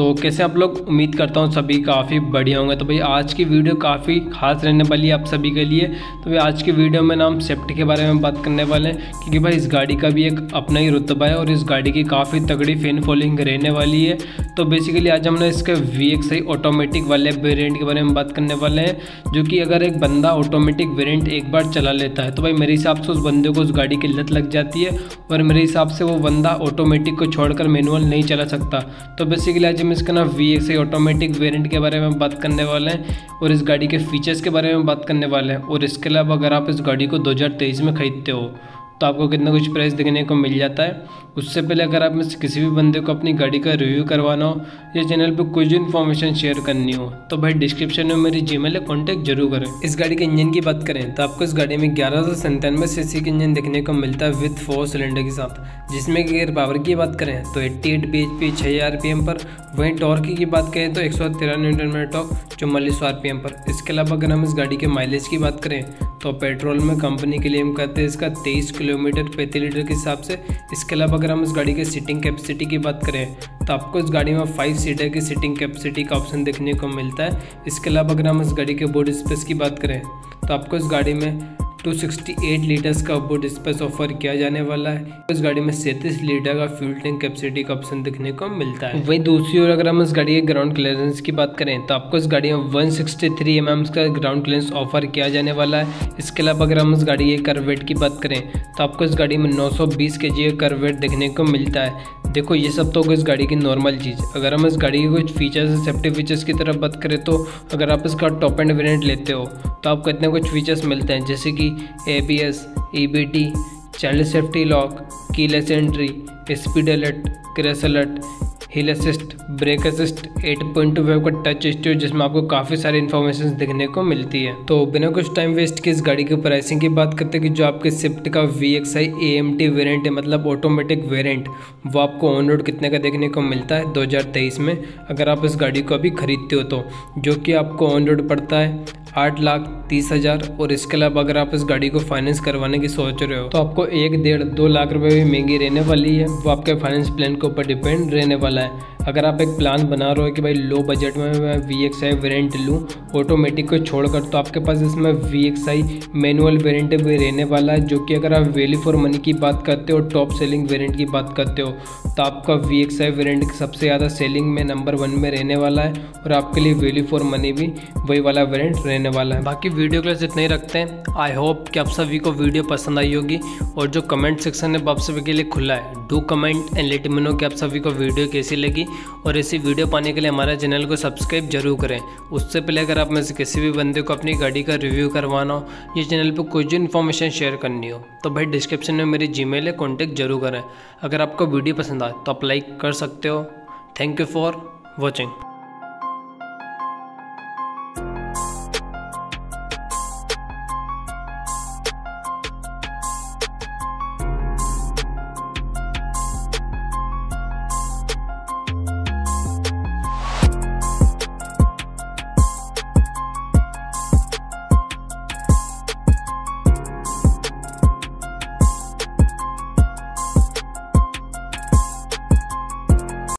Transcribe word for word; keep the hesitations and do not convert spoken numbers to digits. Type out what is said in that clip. तो कैसे आप लोग, उम्मीद करता हूँ सभी काफ़ी बढ़िया होंगे। तो भाई आज की वीडियो काफ़ी खास रहने वाली है आप सभी के लिए। तो भाई आज की वीडियो में ना हम स्विफ्ट के बारे में बात करने वाले हैं, क्योंकि भाई इस गाड़ी का भी एक अपना ही रुतबा है और इस गाड़ी की काफ़ी तगड़ी फैन फॉलोइंग रहने वाली है। तो बेसिकली आज हम ना इसके वी एक्स आई ऑटोमेटिक वाले वेरिएंट के बारे में बात करने वाले हैं, जो कि अगर एक बंदा ऑटोमेटिक वेरिएंट एक बार चला लेता है तो भाई मेरे हिसाब से उस बंदे को उस गाड़ी की लत लग जाती है और मेरे हिसाब से वो बंदा ऑटोमेटिक को छोड़कर मैनुअल नहीं चला सकता। तो बेसिकली आज हम इसका ना V X I automatic variant के बारे में बात करने वाले हैं और इस गाड़ी के फीचर्स के बारे में बात करने वाले हैं। और इसके अलावा अगर आप इस गाड़ी को दो हज़ार तेईस में ख़रीदते हो तो आपको कितना कुछ प्राइस देखने को मिल जाता है। उससे पहले अगर आप में से किसी भी बंदे को अपनी गाड़ी का रिव्यू करवाना हो या चैनल पर कुछ इन्फॉर्मेशन शेयर करनी हो तो भाई डिस्क्रिप्शन में मेरी जीमेल है, कॉन्टैक्ट जरूर करें। इस गाड़ी के इंजन की बात करें तो आपको इस गाड़ी में ग्यारह सौ सन्तानवे सीसी का इंजन देखने को मिलता है विथ फोर सिलेंडर के साथ, जिसमें गियर पावर की बात करें तो eighty eight B H P छः आर पी एम पर, वहीं टॉर्क की बात करें तो एक सौ तेरह न्यूटन मीटर टॉर्क चौवालीस आर पी एम पर। इसके अलावा अगर हम इस गाड़ी के माइलेज की बात करें तो पेट्रोल में कंपनी क्लेम करते हैं इसका तेईस किलोमीटर प्रति लीटर के हिसाब से। इसके अलावा अगर हम इस गाड़ी के सीटिंग कैपेसिटी की बात करें तो आपको इस गाड़ी में फाइव सीटर की सीटिंग कैपेसिटी का ऑप्शन देखने को मिलता है। इसके अलावा अगर हम इस गाड़ी के बॉडी स्पेस की बात करें तो आपको इस गाड़ी में दो सौ अड़सठ लीटर्स का बूट स्पेस ऑफर किया जाने वाला है। इस गाड़ी में सैंतीस लीटर का फ्यूल टैंक कैपेसिटी का ऑप्शन देखने को मिलता है। वहीं दूसरी ओर अगर हम इस गाड़ी के ग्राउंड क्लियरेंस की बात करें तो आपको इस गाड़ी में एक सौ तिरसठ एम एम का ग्राउंड क्लियरेंस ऑफर किया जाने वाला है। इसके अलावा अगर हम इस गाड़ी के करवेट की बात करें तो आपको इस गाड़ी में नौ सौ बीस केजी का करवेट देखने को मिलता है। देखो ये सब तो इस गाड़ी की नॉर्मल चीज़। अगर हम इस गाड़ी के कुछ फीचर्स, सेफ्टी फीचर्स की तरफ बात करें तो अगर आप इसका टॉप एंड वेरिएंट लेते हो तो आपको इतने कुछ फीचर्स मिलते हैं, जैसे कि A B S, E B T, child safety lock, keyless entry, speed alert, crash alert, hill assist, brake assist, eight point two wave का टच स्टीरियो, जिसमें आपको काफ़ी सारी इन्फॉर्मेशन देखने को मिलती है। तो बिना कुछ टाइम वेस्ट के इस गाड़ी की प्राइसिंग की बात करते हैं कि जो आपके स्विफ्ट का V X I A M T variant है, मतलब ऑटोमेटिक वेरिएंट, वो आपको ऑन रोड कितने का देखने को मिलता है दो हज़ार तेईस में अगर आप इस गाड़ी को अभी खरीदते हो तो, जो कि आपको ऑन रोड पड़ता है आठ लाख तीस हज़ार। और इसके अलावा अगर आप इस गाड़ी को फाइनेंस करवाने की सोच रहे हो तो आपको एक डेढ़ दो लाख रुपए भी महंगी रहने वाली है, वो आपके फाइनेंस प्लान के ऊपर डिपेंड रहने वाला है। अगर आप एक प्लान बना रहे हो कि भाई लो बजट में मैं वी एक्स आई वेरिएंट लूँ ऑटोमेटिक को छोड़कर, तो आपके पास इसमें V X I manual variant भी रहने वाला है, जो कि अगर आप वैल्यू फॉर मनी की बात करते हो, टॉप सेलिंग वेरिएंट की बात करते हो तो आपका वी एक्स आई वेरिएंट सबसे ज़्यादा सेलिंग में नंबर वन में रहने वाला है और आपके लिए वैल्यू फॉर मनी भी वही वाला वेरिएंट रहने वाला है। बाकी वीडियो क्लास इतना ही रखते हैं। आई होप कि आप सभी को वीडियो पसंद आई होगी और जो कमेंट सेक्शन है वो आप सभी के लिए खुला है। Do comment and let me know कि आप सभी को वीडियो कैसी लगी, और ऐसी वीडियो पाने के लिए हमारा चैनल को सब्सक्राइब जरूर करें। उससे पहले अगर आप में से किसी भी बंदे को अपनी गाड़ी का रिव्यू करवाना हो या चैनल पर कुछ भी इन्फॉर्मेशन शेयर करनी हो तो भाई डिस्क्रिप्शन में मेरी जीमेल है, कॉन्टैक्ट जरूर करें। अगर आपको वीडियो पसंद आए तो आप लाइक कर सकते हो। Thank you for watching.